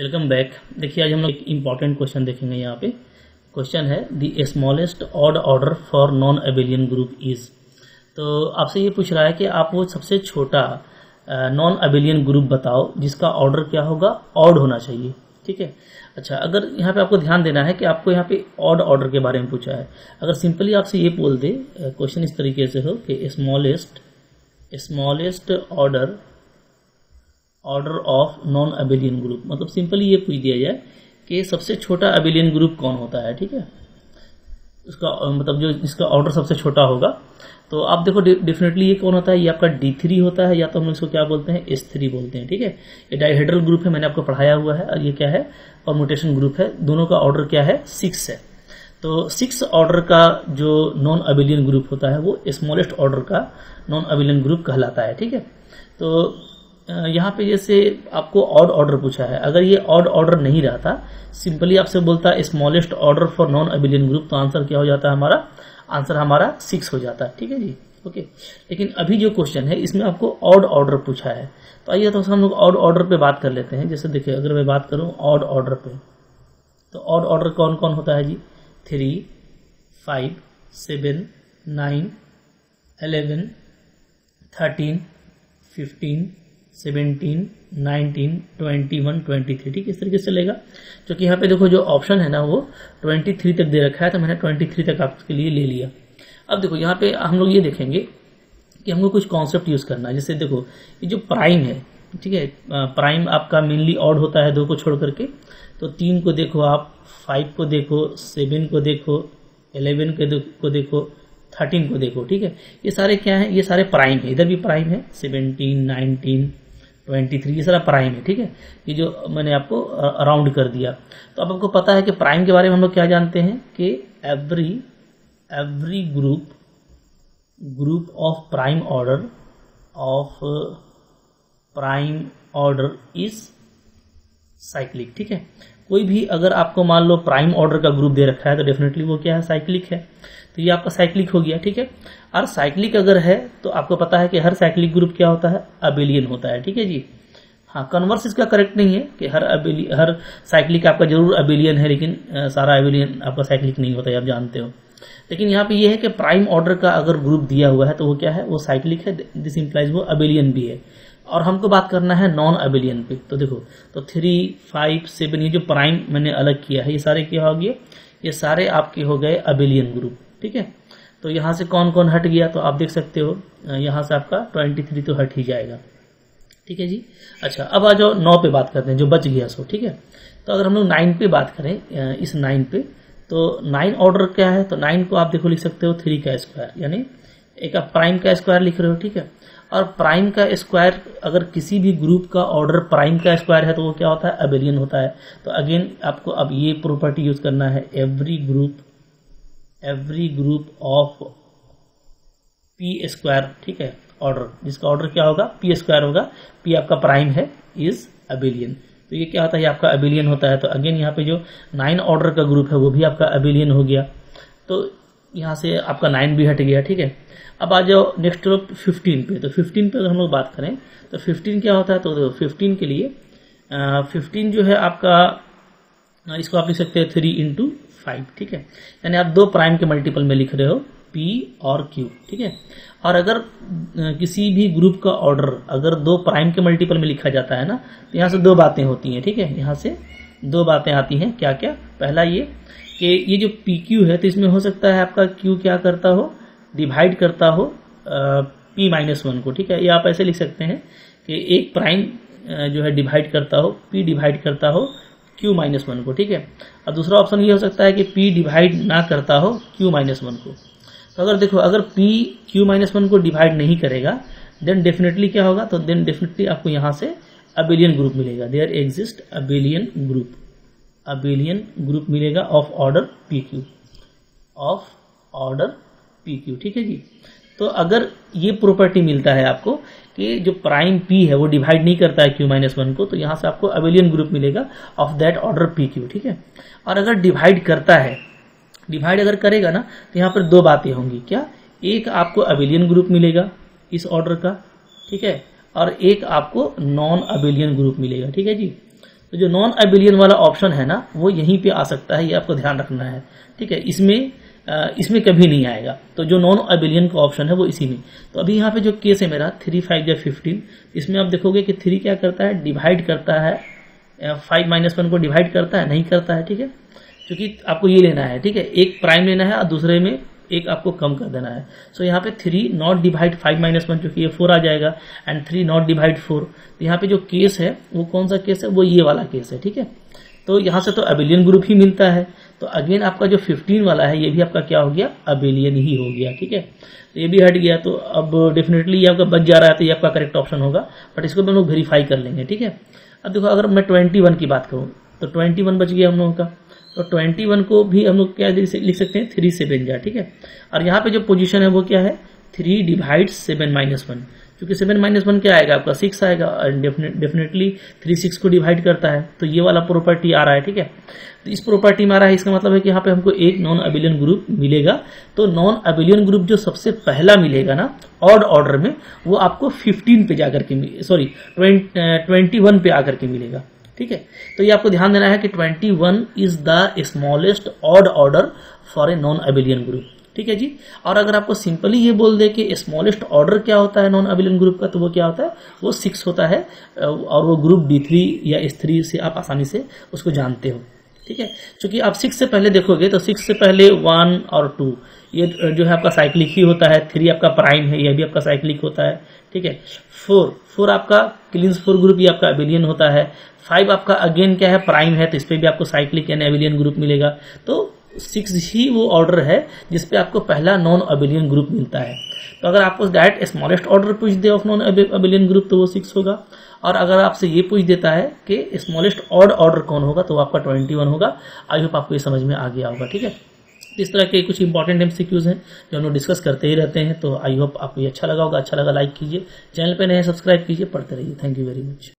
Welcome back. देखिए आज हम लोग एक इम्पॉर्टेंट क्वेश्चन देखेंगे। यहाँ पे क्वेश्चन है the smallest odd order for non abelian group is. तो आपसे ये पूछ रहा है कि आप वो सबसे छोटा नॉन अबेलियन ग्रुप बताओ जिसका ऑर्डर क्या होगा, ऑड होना चाहिए। ठीक है। अच्छा, अगर यहाँ पे आपको ध्यान देना है कि आपको यहाँ पे ऑड ऑर्डर के बारे में पूछा है। अगर सिंपली आपसे ये बोल दे, क्वेश्चन इस तरीके से हो कि smallest order of non abelian group, मतलब सिंपली ये पूछ दिया जाए कि सबसे छोटा अबेलियन ग्रुप कौन होता है। ठीक है, उसका मतलब जो इसका ऑर्डर सबसे छोटा होगा। तो आप देखो डेफिनेटली ये कौन होता है, ये आपका D3 होता है, या तो हम इसको क्या बोलते हैं, S3 बोलते हैं। ठीक है, ये डायहेड्रल ग्रुप है, मैंने आपको पढ़ाया हुआ है। और ये क्या है, परमुटेशन ग्रुप है। दोनों का ऑर्डर क्या है, 6 है। तो 6 ऑर्डर का जो नॉन अबेलियन ग्रुप होता है वो स्मॉलेस्ट ऑर्डर का नॉन अबेलियन ग्रुप कहलाता है। ठीक है। तो यहाँ पे जैसे आपको ऑड ऑर्डर पूछा है, अगर ये ऑड ऑर्डर नहीं रहता, सिंपली आपसे बोलता है smallest order for non abelian group, तो आंसर क्या हो जाता है हमारा, आंसर हमारा 6 हो जाता है। ठीक है जी, ओके। लेकिन अभी जो क्वेश्चन है इसमें आपको ऑड ऑर्डर पूछा है। तो आइए तो हम लोग ऑड ऑर्डर पे बात कर लेते हैं। जैसे देखिए, अगर मैं बात करूँ ऑड ऑर्डर पे, तो ऑड ऑर्डर कौन कौन होता है जी, 3, 5, 7, 9, 11, 13, 15, 17, 19, 21, 23। ठीक है, इस तरीके से चलेगा। क्योंकि यहाँ पे देखो जो ऑप्शन है ना वो 23 तक दे रखा है, तो मैंने 23 तक आपके लिए ले लिया। अब देखो यहाँ पे हम लोग ये देखेंगे कि हमको कुछ कॉन्सेप्ट यूज़ करना है। जैसे देखो ये जो प्राइम है, ठीक है, प्राइम आपका मेनली ऑड होता है 2 को छोड़ करके। तो 3 को देखो आप, 5 को देखो, 7 को देखो, 11 को देखो, 13 को देखो। ठीक है, ये सारे क्या है, ये सारे प्राइम है। इधर भी प्राइम है, 17, 19, 23, ये सारा प्राइम है। ठीक है, ये जो मैंने आपको राउंड कर दिया। तो अब आपको पता है कि प्राइम के बारे में हम लोग क्या जानते हैं कि every group of prime order is cyclic. ठीक है, कोई भी अगर आपको मान लो प्राइम ऑर्डर का ग्रुप दे रखा है तो डेफिनेटली वो क्या है, साइक्लिक है। तो ये आपका साइक्लिक हो गया। ठीक है, और साइक्लिक अगर है तो आपको पता है कि हर साइक्लिक ग्रुप क्या होता है, अबेलियन होता है। ठीक है जी, हाँ, कन्वर्स इसका करेक्ट नहीं है कि हर साइक्लिक आपका जरूर अबेलियन है, लेकिन सारा अबेलियन आपका साइक्लिक नहीं होता है, आप जानते हो। लेकिन यहाँ पे यह है कि प्राइम ऑर्डर का अगर ग्रुप दिया हुआ है तो वो क्या है, वो साइक्लिक है, दिस इंप्लाइज वो अबेलियन भी है। और हमको बात करना है नॉन अबेलियन पे। तो देखो, तो 3, 5, 7 ये जो प्राइम मैंने अलग किया है, ये सारे क्या हो गए, ये सारे आपके हो गए अबेलियन ग्रुप। ठीक है, तो यहाँ से कौन कौन हट गया, तो आप देख सकते हो यहाँ से आपका 23 तो हट ही जाएगा। ठीक है जी। अच्छा, अब आ जाओ 9 पे बात करते हैं, जो बच गया सो। ठीक है, तो अगर हम लोग 9 पे बात करें, इस 9 पे, तो 9 ऑर्डर क्या है, तो 9 को आप देखो लिख सकते हो 3 का स्क्वायर, यानी एक आप प्राइम का स्क्वायर लिख रहे हो। ठीक है, और प्राइम का स्क्वायर अगर किसी भी ग्रुप का ऑर्डर प्राइम का स्क्वायर है तो वो क्या होता है, अबेलियन होता है। तो अगेन आपको अब ये प्रॉपर्टी यूज करना है, every group of P square, ठीक है, ऑर्डर जिसका ऑर्डर क्या होगा, P स्क्वायर होगा, P आपका प्राइम है, इज अबेलियन। तो ये क्या होता है, ये आपका अबेलियन होता है। तो अगेन यहाँ पे जो 9 ऑर्डर का ग्रुप है वो भी आपका अबेलियन हो गया, तो यहाँ से आपका 9 भी हट गया। ठीक है, अब आ जाओ नेक्स्ट 15 पे। तो 15 पे अगर हम लोग बात करें तो 15 क्या होता है, तो 15 के लिए 15 जो है आपका, इसको आप लिख सकते हैं 3 × 5। ठीक है, यानी आप 2 प्राइम के मल्टीपल में लिख रहे हो, P और Q। ठीक है, और अगर किसी भी ग्रुप का ऑर्डर अगर 2 प्राइम के मल्टीपल में लिखा जाता है ना, तो यहाँ से 2 बातें होती हैं। ठीक है, यहाँ से 2 बातें आती हैं, क्या क्या, पहला ये कि ये जो PQ है तो इसमें हो सकता है आपका Q क्या करता हो, डिवाइड करता हो P-1 को। ठीक है, ये आप ऐसे लिख सकते हैं कि एक प्राइम जो है डिवाइड करता हो, P डिवाइड करता हो Q-1 को। ठीक है, और दूसरा ऑप्शन ये हो सकता है कि P डिवाइड ना करता हो Q-1 को। तो अगर देखो, अगर P Q-1 को डिवाइड नहीं करेगा देन डेफिनेटली क्या होगा, तो देन डेफिनेटली आपको यहाँ से अबेलियन ग्रुप मिलेगा। देयर एग्जिस्ट अबेलियन ग्रुप मिलेगा of order PQ, of order PQ। ठीक है जी, तो अगर ये प्रॉपर्टी मिलता है आपको कि जो प्राइम P है वो डिवाइड नहीं करता है Q-1 को, तो यहाँ से आपको अबेलियन ग्रुप मिलेगा ऑफ दैट ऑर्डर PQ। ठीक है, और अगर डिवाइड करता है, डिवाइड अगर करेगा ना, तो यहाँ पर 2 बातें होंगी, क्या, एक आपको अबेलियन ग्रुप मिलेगा इस ऑर्डर का, ठीक है, और एक आपको नॉन अबेलियन ग्रुप मिलेगा। ठीक है जी, तो जो नॉन अबिलियन वाला ऑप्शन है ना वो यहीं पे आ सकता है, ये आपको ध्यान रखना है, ठीक है। इसमें कभी नहीं आएगा। तो जो नॉन अबिलियन का ऑप्शन है वो इसी में। तो अभी यहाँ पे जो केस है मेरा 3, 5 या 15, इसमें आप देखोगे कि 3 क्या करता है, डिवाइड करता है, 5 - 1 को डिवाइड करता है, नहीं करता है, ठीक है, क्योंकि आपको ये लेना है, ठीक है, एक प्राइम लेना है और दूसरे में एक आपको कम कर देना है। सो यहाँ पे 3 नॉट डिवाइड 5 - 1 चूंकि ये 4 आ जाएगा, एंड 3 नॉट डिवाइड 4। तो यहाँ पे जो केस है वो कौन सा केस है, वो ये वाला केस है, ठीक है। तो यहाँ से तो अबिलियन ग्रुप ही मिलता है। तो अगेन आपका जो 15 वाला है ये भी आपका क्या हो गया, अबिलियन ही हो गया, ठीक है। तो ये भी हट गया, तो अब डेफिनेटली ये आपका बच जा रहा है, तो ये आपका करेक्ट ऑप्शन होगा, बट इसको हम लोग वेरीफाई कर लेंगे, ठीक है। अब देखो अगर मैं 21 की बात करूँ तो 21 बच गया हम लोगों का। तो 21 को भी हम लोग क्या लिख सकते हैं, 3 से 7 जा, ठीक है। और यहाँ पे जो पोजीशन है वो क्या है, 3 डिवाइड 7 - 1, क्योंकि 7 - 1 क्या आएगा आपका, 6 आएगा, और डेफिनेटली 3 6 को डिवाइड करता है, तो ये वाला प्रॉपर्टी आ रहा है, ठीक है। तो इस प्रॉपर्टी में आ रहा है, इसका मतलब है कि यहाँ पे हमको एक नॉन अबिलियन ग्रुप मिलेगा। तो नॉन अबिलियन ग्रुप जो सबसे पहला मिलेगा ना ऑड ऑर्डर में, वो आपको 15 पे जाकर के, सॉरी 21 पे आकर के मिलेगा, ठीक है। तो ये आपको ध्यान देना है कि 21 is the smallest odd order for a non abelian group, ठीक है जी। और अगर आपको सिंपली ये बोल दे कि स्मॉलेस्ट ऑर्डर क्या होता है नॉन अबिलियन ग्रुप का, तो वो क्या होता है, वो 6 होता है, और वो ग्रुप D3 या S3 से आप आसानी से उसको जानते हो, ठीक है। क्योंकि आप 6 से पहले देखोगे तो 6 से पहले 1 और 2 ये जो है आपका साइक्लिक ही होता है, 3 आपका प्राइम है, यह भी आपका साइक्लिक होता है, ठीक है। 4 आपका क्लींस 4 ग्रुप, ये आपका अबिलियन होता है। 5 आपका अगेन क्या है, प्राइम है, तो इस पर भी आपको साइक्लिक यानी अबिलियन ग्रुप मिलेगा। तो 6 ही वो ऑर्डर है जिसपे आपको पहला नॉन अबिलियन ग्रुप मिलता है। तो अगर आपको डायरेक्ट स्मॉलेस्ट ऑर्डर पूछ दे ऑफ नॉन अबिलियन ग्रुप तो वो 6 होगा, और अगर आपसे ये पूछ देता है कि स्मॉलेस्ट ऑड ऑर्डर कौन होगा तो आपका 21 होगा। आई होप आपको ये समझ में आ गया होगा, ठीक है। इस तरह के कुछ इंपॉर्टेंट MCQs हैं जो हम लोग डिस्कस करते ही रहते हैं। तो आई होप आपको ये अच्छा लगा होगा। अच्छा लगा लाइक कीजिए, चैनल पर नए सब्सक्राइब कीजिए, पढ़ते रहिए। Thank you very much.